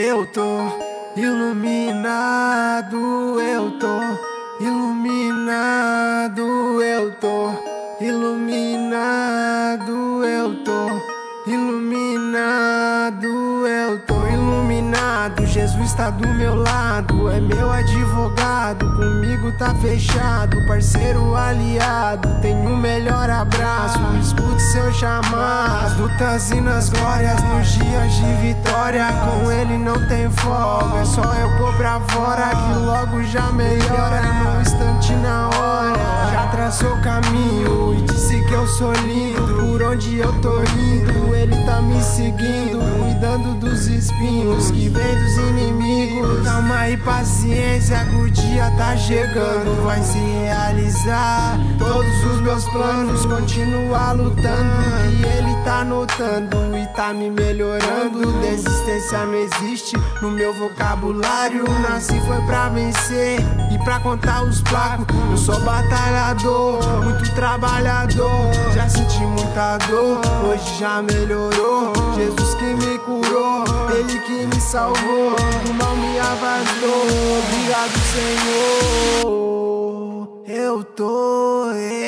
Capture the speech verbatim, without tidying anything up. Eu tô iluminado, eu tô iluminado, eu tô iluminado, eu tô iluminado, eu tô iluminado. Jesus tá do meu lado, é meu advogado, comigo tá fechado, parceiro aliado, tem o melhor abraço. Escute seu chamado, as lutas e nas glórias, nos dias de vitória, com ele não tem folga. É só eu pôr pra fora que logo já melhora. No instante, na hora, já traçou o caminho e disse que eu sou lindo. Por onde eu tô indo, ele tá me seguindo, cuidando dos espinhos que vem dos inimigos. Calma e paciência, o dia tá chegando, vai se realizar todos os meus planos. Continua lutando e ele tá notando e tá me melhorando. Desistência não existe no meu vocabulário, nasci foi pra vencer e pra contar os placos. Eu sou batalhador, muito trabalhador, já senti muita dor, hoje já melhorou. Jesus que me curou, ele que me salvou, do mal me afastou, obrigado Senhor. Eu tô, eu